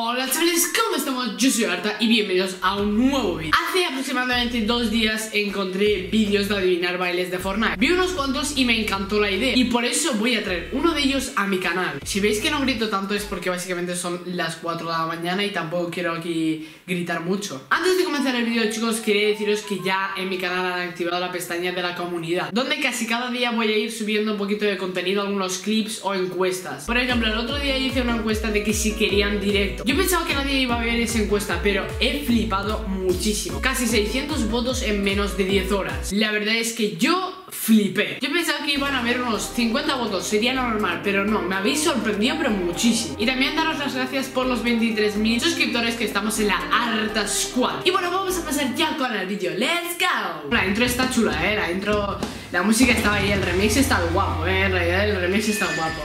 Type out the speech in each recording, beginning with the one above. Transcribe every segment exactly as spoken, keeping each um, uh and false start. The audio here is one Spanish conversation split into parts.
Hola chavales, ¿cómo estamos? Yo soy Arta y bienvenidos a un nuevo vídeo. Hace aproximadamente dos días encontré vídeos de adivinar bailes de Fortnite. Vi unos cuantos y me encantó la idea, y por eso voy a traer uno de ellos a mi canal. Si veis que no grito tanto es porque básicamente son las cuatro de la mañana y tampoco quiero aquí gritar mucho. Antes de comenzar el vídeo, chicos, quería deciros que ya en mi canal han activado la pestaña de la comunidad, donde casi cada día voy a ir subiendo un poquito de contenido, algunos clips o encuestas. Por ejemplo, el otro día hice una encuesta de que si querían directo. Yo pensaba que nadie iba a ver esa encuesta, pero he flipado muchísimo. Casi seiscientos votos en menos de diez horas. La verdad es que yo flipé. Yo pensaba que iban a haber unos cincuenta votos, sería lo normal, pero no, me habéis sorprendido, pero muchísimo. Y también daros las gracias por los veintitrés mil suscriptores que estamos en la Arta Squad. Y bueno, vamos a pasar ya con el vídeo. ¡Let's go! La intro está chula, eh, la intro... La música estaba ahí, el remix está guapo, eh, en realidad el remix está guapo.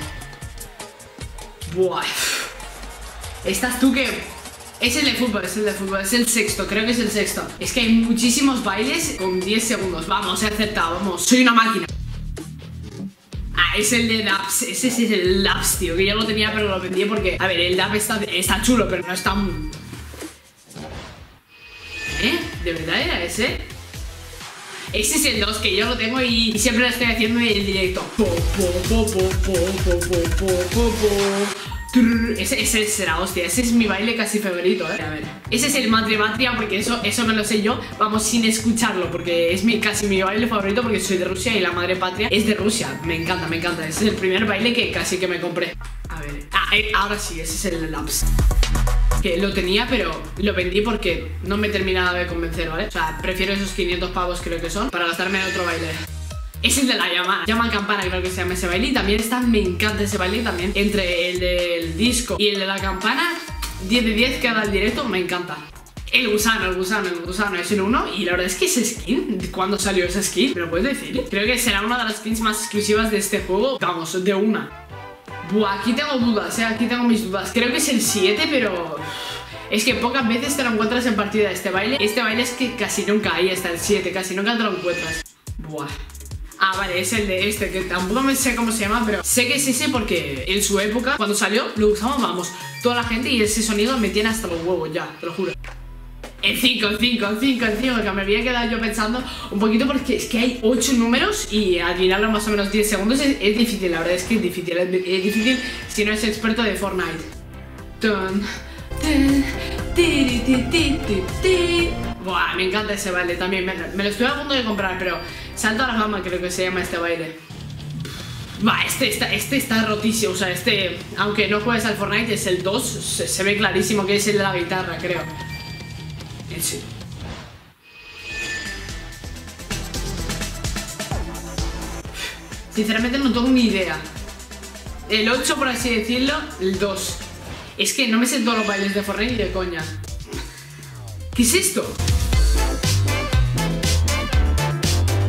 Buah... Estás tú que... Es el de fútbol, es el de fútbol, es el sexto, creo que es el sexto. Es que hay muchísimos bailes con diez segundos. Vamos, he acertado, vamos, soy una máquina. Ah, es el de Daps, ese es el Daps, tío, que ya lo tenía pero lo vendí porque... A ver, el Daps está, está chulo, pero no está... ¿Eh? ¿De verdad era ese? Ese es el dos, que yo lo tengo y, y siempre lo estoy haciendo en el directo. Po, po, po, po, po, po, po, po, po. Ese, ese será, hostia, ese es mi baile casi favorito, eh. A ver, ese es el matri-matria, porque eso, eso me lo sé yo, vamos, sin escucharlo, porque es mi, casi mi baile favorito, porque soy de Rusia y la madre patria es de Rusia. Me encanta, me encanta, ese es el primer baile que casi que me compré. A ver, ah, eh, ahora sí, ese es el laps. Que lo tenía, pero lo vendí porque no me terminaba de convencer, ¿vale? O sea, prefiero esos quinientos pavos, creo que son, para gastarme en otro baile. Es el de la llamada, llama campana, creo que se llama ese baile. Y también está, me encanta ese baile también. Entre el del disco y el de la campana, diez de diez que da el directo, me encanta. El gusano, el gusano, el gusano es el uno. Y la verdad es que ese skin, ¿cuándo salió ese skin? ¿Me lo puedes decir? Creo que será una de las skins más exclusivas de este juego. Vamos, de una. Buah, aquí tengo dudas, eh, aquí tengo mis dudas. Creo que es el siete, pero... Es que pocas veces te lo encuentras en partida este baile. Este baile es que casi nunca, ahí está el siete, casi nunca te lo encuentras. Buah. Ah, vale, es el de este, que tampoco me sé cómo se llama, pero sé que es ese porque en su época, cuando salió, lo usamos, vamos, toda la gente, y ese sonido me tiene hasta los huevos ya, te lo juro. El cinco, el cinco, el cinco, el cinco, que me había quedado yo pensando un poquito porque es que hay ocho números y adivinarlo más o menos diez segundos es, es difícil, la verdad es que es difícil, es, es difícil si no es experto de Fortnite. Tun, tun, tiri, tiri, tiri, tiri. Buah, me encanta ese baile también, me, me lo estoy a punto de comprar, pero Salto a la Fama creo que se llama este baile. Buah, este, está, este está rotísimo, o sea, este, aunque no juegues al Fortnite, es el dos, se, se ve clarísimo que es el de la guitarra, creo. En serio. Sinceramente no tengo ni idea. El ocho, por así decirlo, el dos. Es que no me sé todos los bailes de Fortnite ni de coña. ¿Qué es esto?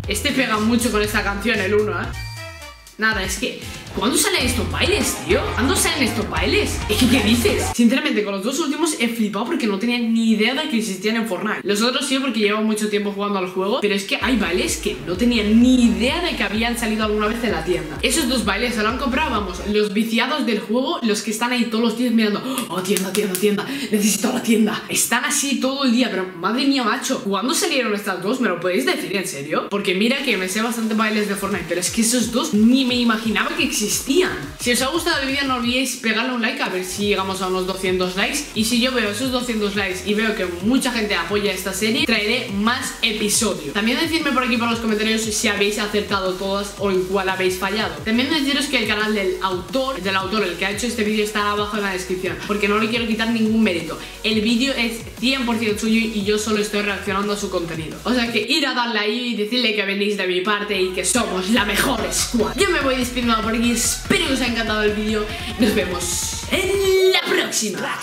Este pega mucho con esta canción, el uno, ¿eh? Nada, es que... ¿Cuándo salen estos bailes, tío? ¿Cuándo salen estos bailes? Es que, ¿qué dices? Sinceramente, con los dos últimos he flipado porque no tenía ni idea de que existían en Fortnite. Los otros sí, porque llevo mucho tiempo jugando al juego, pero es que hay bailes que no tenía ni idea de que habían salido alguna vez en la tienda. Esos dos bailes se lo han comprado, vamos, los viciados del juego, los que están ahí todos los días mirando, oh, tienda, tienda, tienda, necesito la tienda. Están así todo el día, pero madre mía, macho, ¿cuándo salieron estas dos? ¿Me lo podéis decir en serio? Porque mira que me sé bastante bailes de Fortnite, pero es que esos dos ni me imaginaba que existían. Si os ha gustado el vídeo, no olvidéis pegarle un like, a ver si llegamos a unos doscientos likes. Y si yo veo esos doscientos likes y veo que mucha gente apoya esta serie, traeré más episodios. También decidme por aquí por los comentarios si habéis acertado todas o en cuál habéis fallado. También deciros que el canal del autor, del autor, el que ha hecho este vídeo, está abajo en la descripción, porque no le quiero quitar ningún mérito. El vídeo es cien por ciento suyo y yo solo estoy reaccionando a su contenido. O sea que ir a darle ahí y decirle que venís de mi parte y que somos la mejor squad. Yo me voy despidiendo por aquí, espero que os haya encantado el vídeo. Nos vemos en la próxima.